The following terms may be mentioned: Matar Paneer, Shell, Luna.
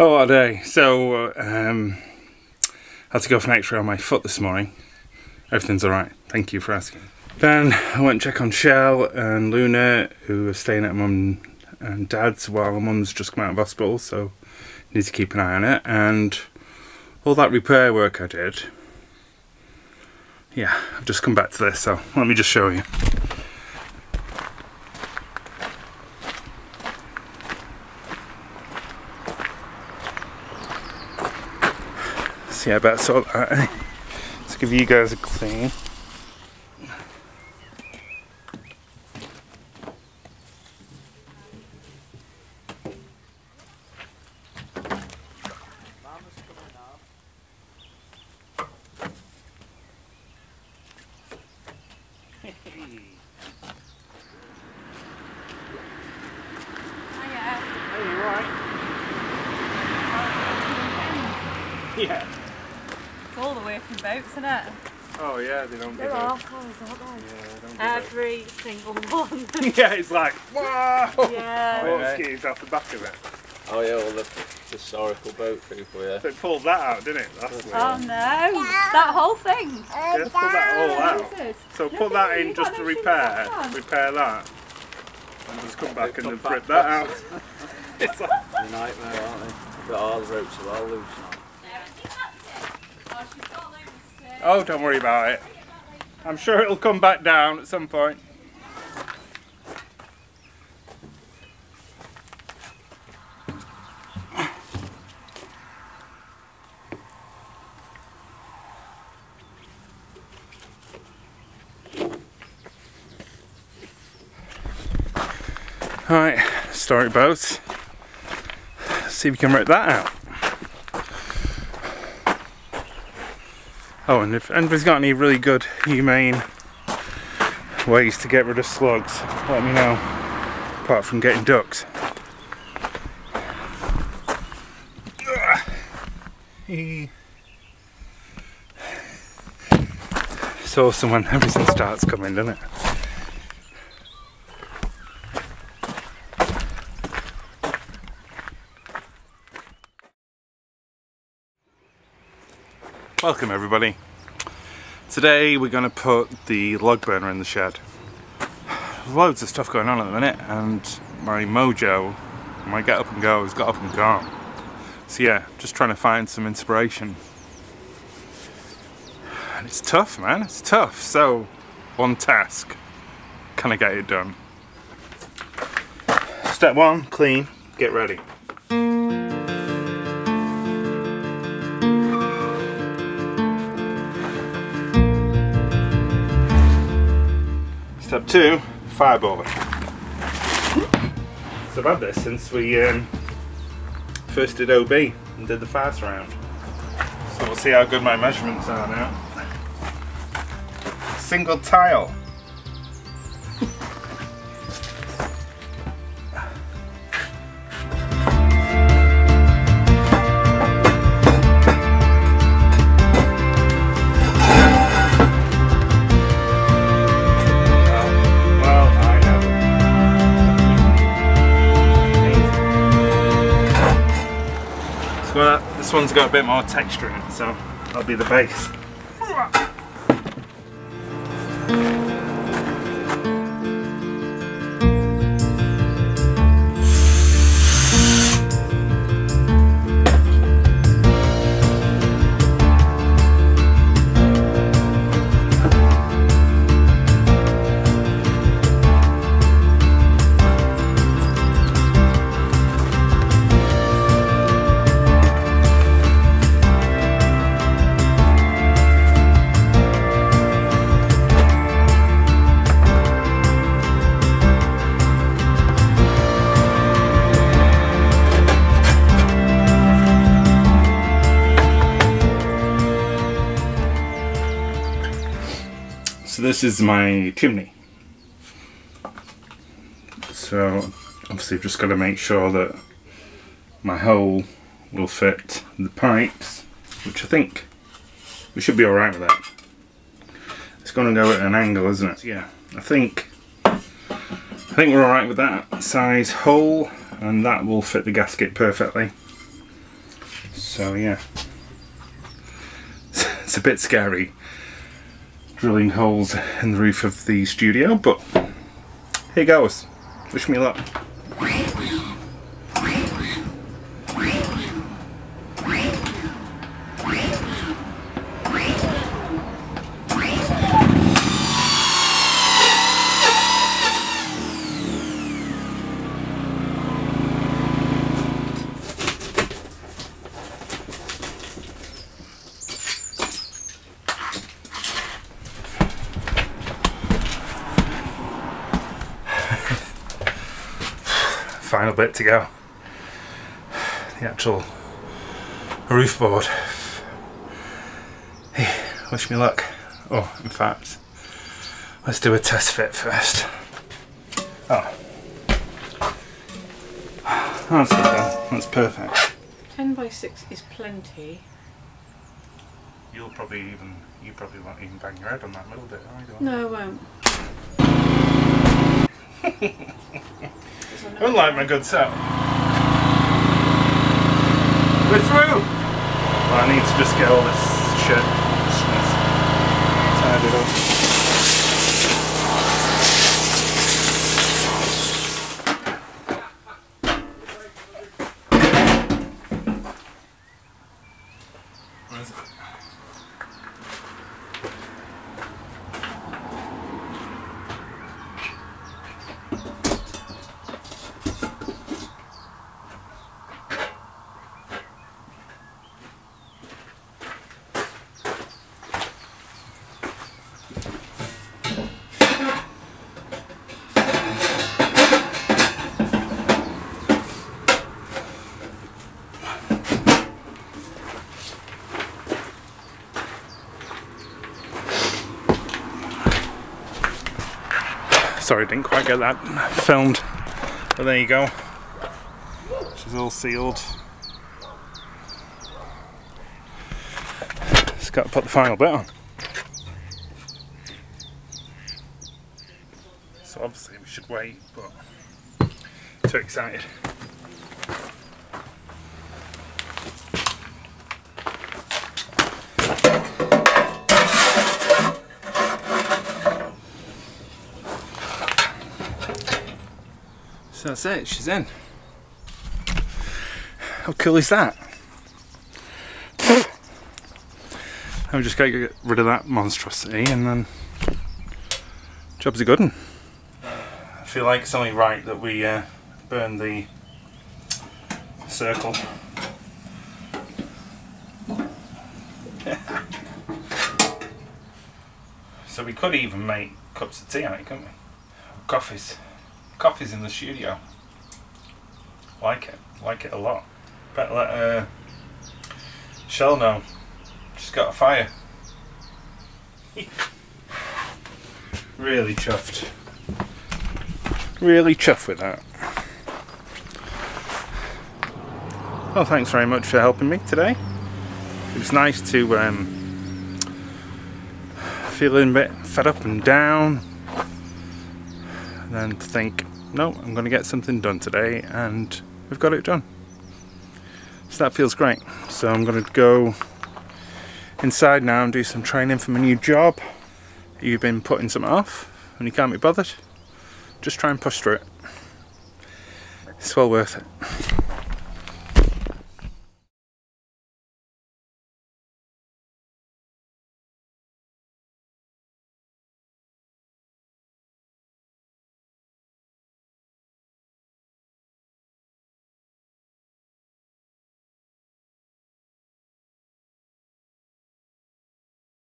Oh, what a day. So, I had to go for an x-ray on my foot this morning. Everything's alright, thank you for asking. Then I went and check on Shell and Luna, who are staying at Mum and Dad's while Mum's just come out of hospital, so need to keep an eye on it. And all that repair work I did, yeah, I've just come back to this, so let me just show you. So yeah, about sort of that, eh? Let's give you guys a clean. Yeah. It's all the way from boats, isn't it? Oh yeah, they don't give up. They're arseholes, aren't they? Yeah, they don't Every single one. Yeah, it's like, wow! Yeah. Water skis off the back of it. Oh yeah, all the historical boat people, yeah. They pulled that out, didn't it? That's oh no, that whole thing. Yeah, pulled that all out. So put that in just to repair that. And just come back and then rip that out. It's like a nightmare, aren't they? But all the ropes are all loose now. Oh, don't worry about it. I'm sure it'll come back down at some point. Alright, historic boats. See if we can rip that out. Oh, and if anybody's got any really good, humane ways to get rid of slugs, let me know, apart from getting ducks. It's awesome when everything starts coming, doesn't it? Welcome everybody. Today we're going to put the log burner in the shed. Loads of stuff going on at the minute, and my mojo, my get up and go, has got up and gone. So yeah, just trying to find some inspiration. And it's tough, man, it's tough. So one task, can I get it done? Step one, clean, get ready. Step two, fireballing. So I've had this since we first did OB and did the fast round. So we'll see how good my measurements are now. Single tile. Well, this one's got a bit more texture in it, so that'll be the base. So this is my chimney. So obviously I've just got to make sure that my hole will fit the pipes, which I think we should be alright with that. It's going to go at an angle, isn't it? Yeah, I think we're alright with that size hole, and that will fit the gasket perfectly. So yeah, it's a bit scary drilling holes in the roof of the studio, but here goes. Wish me luck. Final bit to go, the actual roof board. Hey, wish me luck. Oh, in fact, let's do a test fit first. Oh, that's it then. That's perfect. 10 by 6 is plenty. You probably won't even bang your head on that little bit, either. No, I won't. Unlike my good self. We're through! Well, I need to just get all this shit tidied up. Where is it? Sorry, didn't quite get that filmed, but there you go. She's all sealed. Just got to put the final bit on. So obviously we should wait, but too excited. So that's it, she's in. How cool is that? I'm just going to get rid of that monstrosity and then job's a good one. I feel like it's only right that we burn the circle. So we could even make cups of tea on it, couldn't we? Coffees. Coffee's in the studio. Like it a lot. Better let Shell know. She's got a fire. Really chuffed. Really chuffed with that. Well, thanks very much for helping me today. It was nice to feel a bit fed up and down, and then to think, no, I'm going to get something done today, and we've got it done. So that feels great. So I'm going to go inside now and do some training for my new job. You've been putting something off and you can't be bothered. Just try and push through it. It's well worth it.